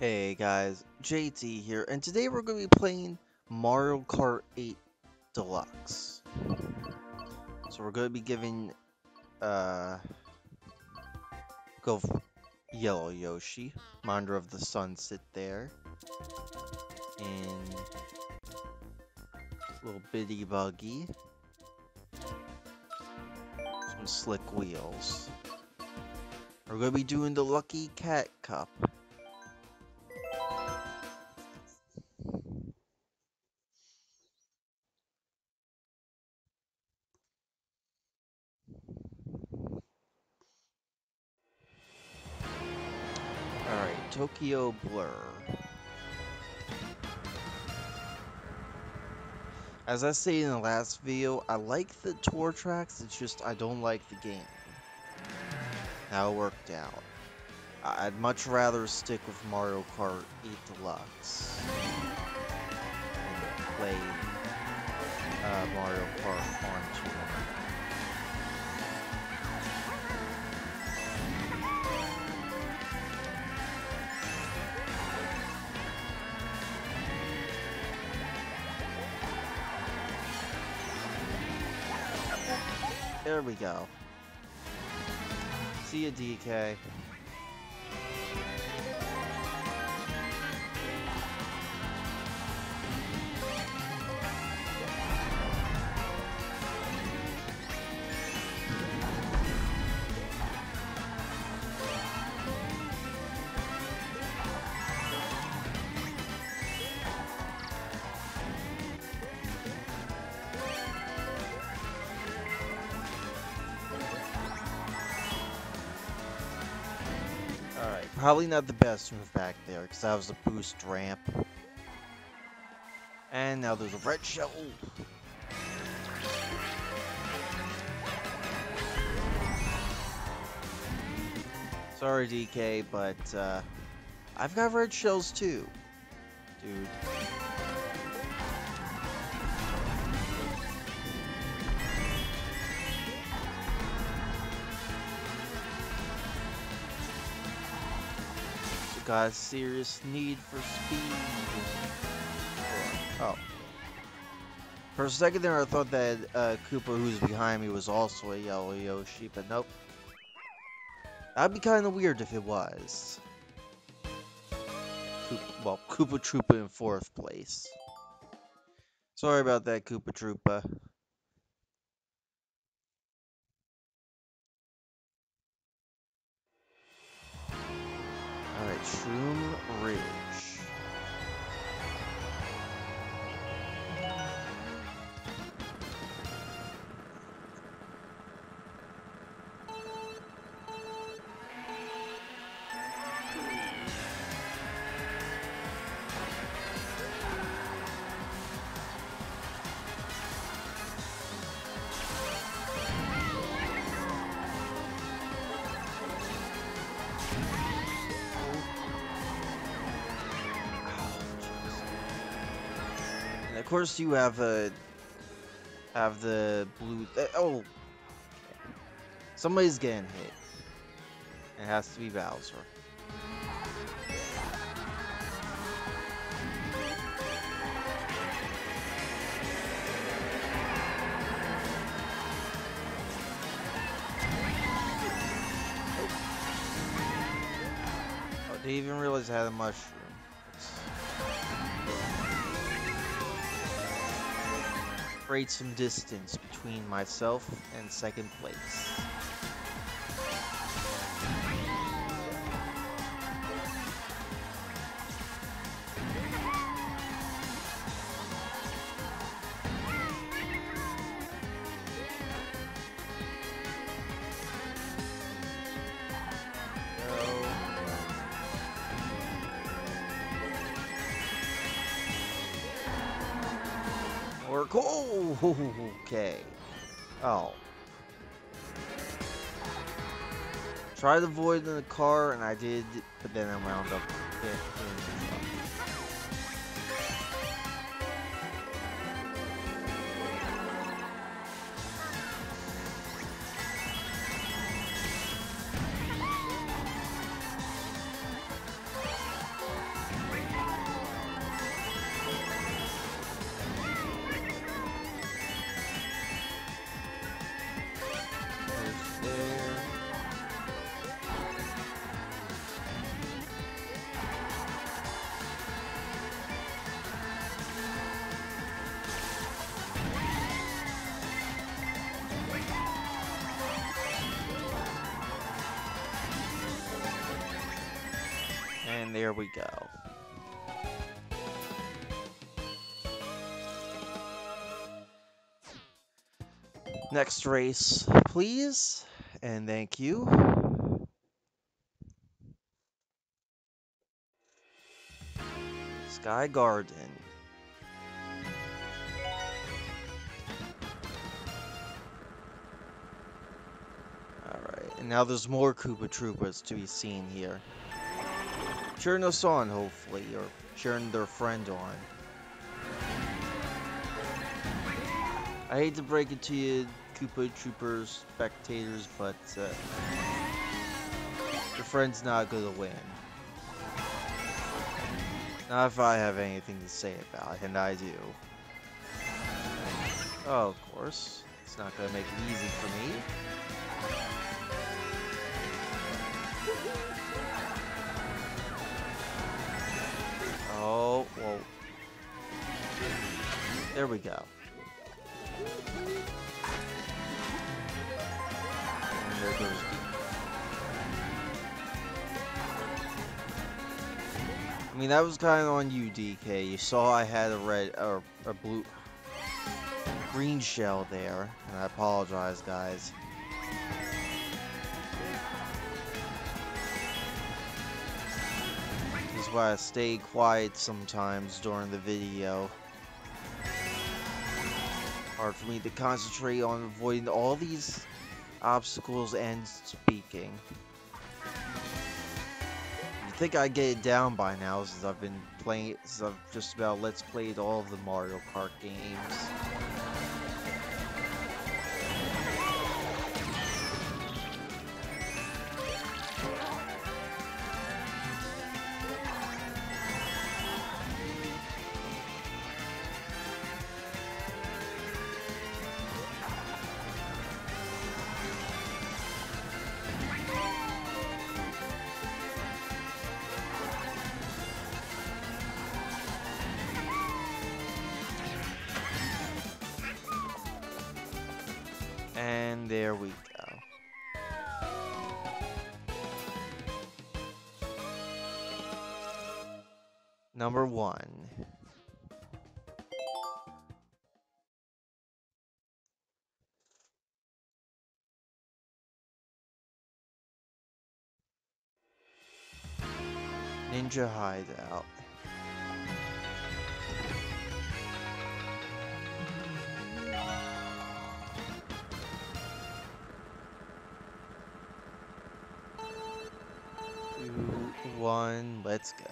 Hey guys, JT here, and today we're going to be playing Mario Kart 8 Deluxe. So we're going to be giving, go Yellow Yoshi, Monder of the Sun, sit there, and little bitty buggy, some slick wheels. We're going to be doing the Lucky Cat Cup. Tokyo Blur. As I stated in the last video, I like the tour tracks, it's just I don't like the game. How it worked out. I'd much rather stick with Mario Kart 8 Deluxe and play Mario Kart on tour. There we go. See ya, DK. Probably not the best move back there, because that was a boost ramp. And now there's a red shell. Sorry, DK, but I've got red shells too, dude. Got a serious need for speed. Oh. For a second there I thought that Koopa, who's behind me, was also a Yellow Yoshi, but nope. That'd be kind of weird if it was. Koopa Troopa in 4th place. Sorry about that, Koopa Troopa. Alright, Shroom Ridge. Of course, you have the blue. Oh, somebody's getting hit. It has to be Bowser. Oh, didn't even realize I had a mushroom. Create some distance between myself and 2nd place. Oh, okay. Oh. Tried to avoid in the car, and I did, but then I wound up in the car. And there we go. Next race, please. And thank you. Sky Garden. Alright, and now there's more Koopa Troopas to be seen here. Cheering us on, hopefully, or cheering their friend on. I hate to break it to you, Koopa Troopers, spectators, but your friend's not gonna win. Not if I have anything to say about it, and I do. Oh, of course. It's not gonna make it easy for me. Oh, whoa. There we go. And there goes DK. I mean, that was kind of on you, DK. You saw I had a red, or a blue, green shell there, and I apologize, guys. This is why I stay quiet sometimes during the video. Hard for me to concentrate on avoiding all these obstacles and speaking. I think I get it down by now since I've been playing it, since I've just about let's played all of the Mario Kart games. And there we go. Number one. Ninja Hideout. One, let's go.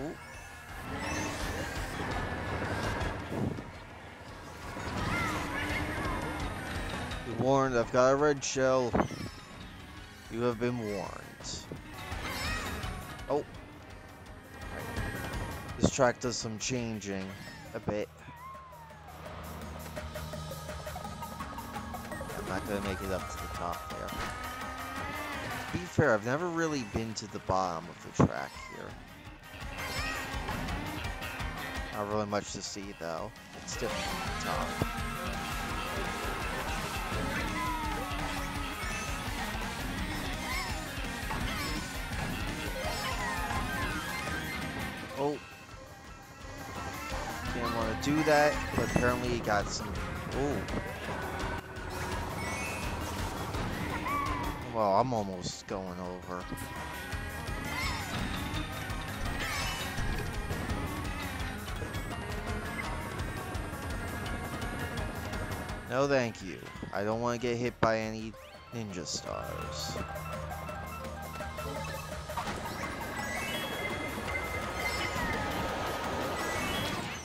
Ooh. Be warned, I've got a red shell. You have been warned. Oh. This track does some changing a bit. Not gonna make it up to the top there. To be fair, I've never really been to the bottom of the track here. Not really much to see though. It's different from the top. Oh, didn't want to do that, but apparently he got some. Ooh. Well, I'm almost going over. No, thank you. I don't want to get hit by any ninja stars.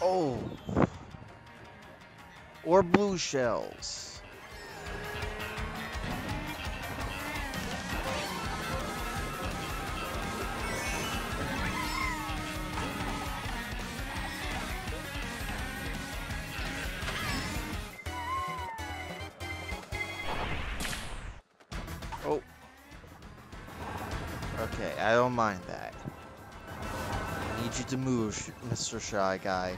Oh! Or blue shells. Okay, I don't mind that. I need you to move, Mr. Shy Guy.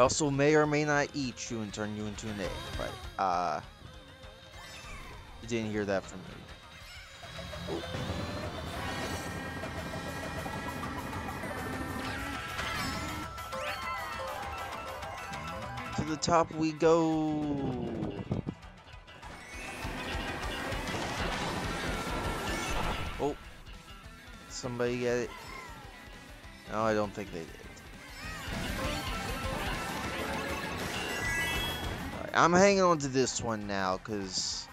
I also may or may not eat you and turn you into an egg, but you didn't hear that from me. Ooh. To the top we go. Oh, somebody get it? No, I don't think they did. All right, I'm hanging on to this one now because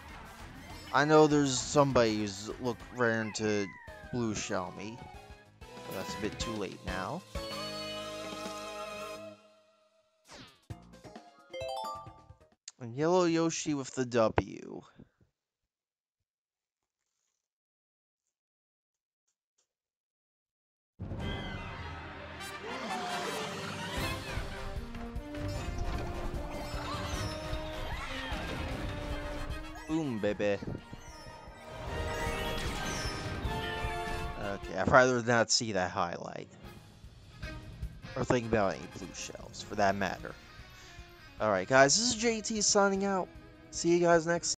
I know there's somebody who's raring to blue shell me. But that's a bit too late now. And Yellow Yoshi with the W. Boom, baby. Okay, I'd rather not see that highlight. Or think about any blue shells, for that matter. Alright guys, this is JT signing out. See you guys next time.